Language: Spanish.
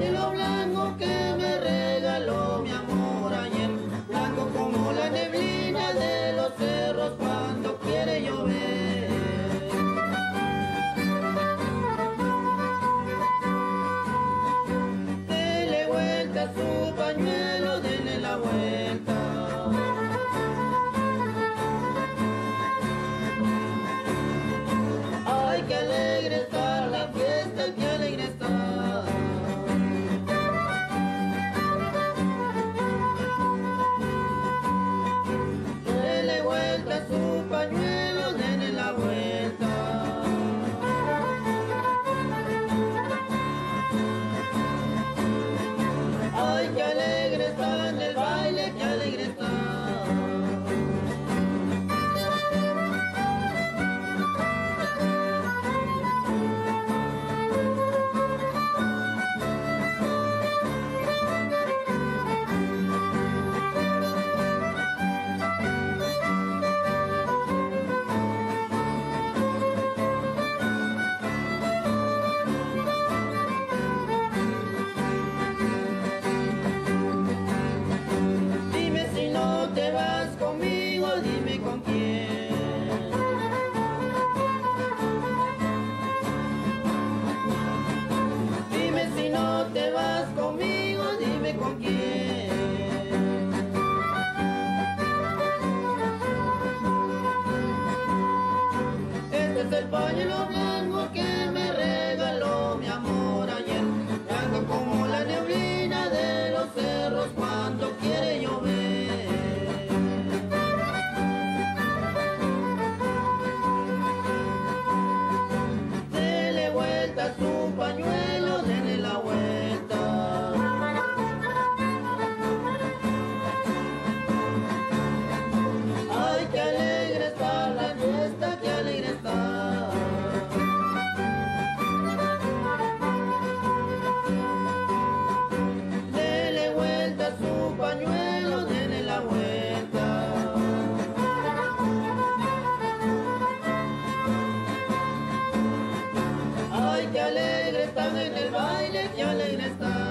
negro blanco que me regaló mi amor ayer, blanco como la neblina de los cerros cuando quiere llover. Dele vuelta su pañuelo, denle la vuelta. Ay, qué alegre está la fiesta, qué alegre está. Dele vuelta a su pañuelo, denle la vuelta. Ay, qué alegre está en el baile, qué alegre está. Te vas conmigo, dime con quién. Dime si no te vas conmigo, dime con quién. Este es el pañuelo blanco que me regaló mi amor ayer, blanco como la neblina de los cerros cuando quiere llover. Su pañuelo, denle la vuelta. Ay, qué alegre está la fiesta, qué alegre está. Denle vuelta a su pañuelo, denle la vuelta. Ay, qué alegre están en el baile, qué alegre están.